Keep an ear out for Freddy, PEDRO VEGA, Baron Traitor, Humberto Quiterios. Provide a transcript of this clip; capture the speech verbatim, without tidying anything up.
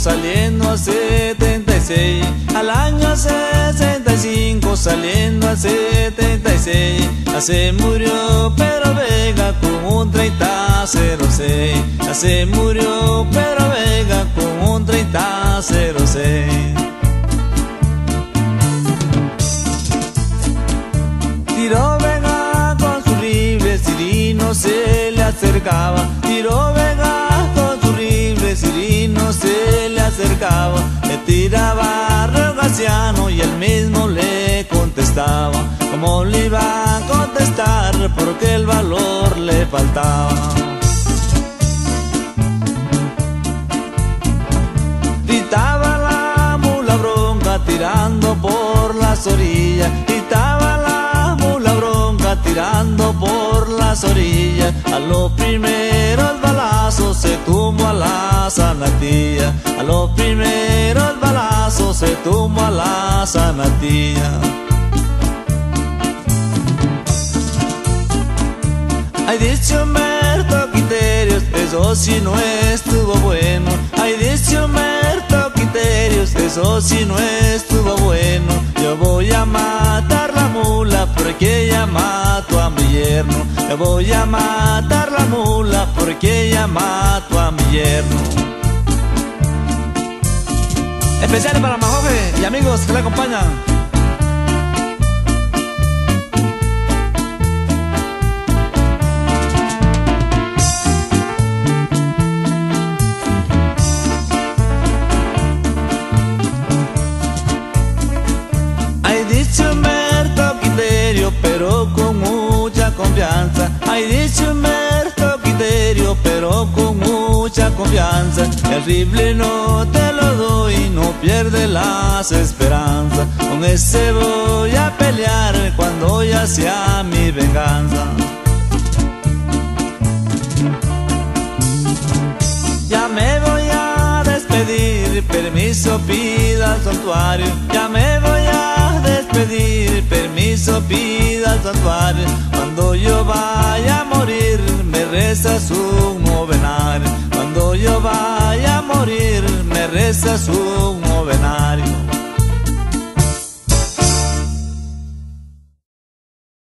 saliendo a setenta y seis, al año sesenta y cinco saliendo a setenta y seis, así murió Pedro Vega con un treinta cero seis, así murió Pedro Vega con un treinta cero seis. Tiró Vega con sus rifles, Cirino se le acercaba. Tiró Vega con sus rifles, Cirino se le acercaba. Le tiraba rogaciano y él mismo le contestaba. ¿Cómo le iba a contestar? Porque el valor le faltaba. Gritaba la mula bronca tirando por las orillas. Gritaba tirando por las orillas, a los primeros balazos se tumbó a la sanatía, a los primeros balazos se tumbó a la sanatía. Ay, dice Humberto Quiterios, eso sí no estuvo bueno. Ay, dice Humberto Quiterios, eso sí no estuvo bueno. Yo voy a matar la mula porque ella mató a mi yerno. Yo voy a matar la mula porque ella mató a mi yerno. Especial para Majoje y amigos que la acompañan. Dice Humberto Quiterio, pero con mucha confianza. Ay, dice Humberto Quiterio, pero con mucha confianza. El rifle no te lo doy, no pierde las esperanzas. Con ese voy a pelear cuando ya sea mi venganza. Ya me voy a despedir, permiso pida al santuario. Ya me voy a pedir permiso, pida al santuario. Cuando yo vaya a morir, me rezas un novenario. Cuando yo vaya a morir, me rezas un novenario.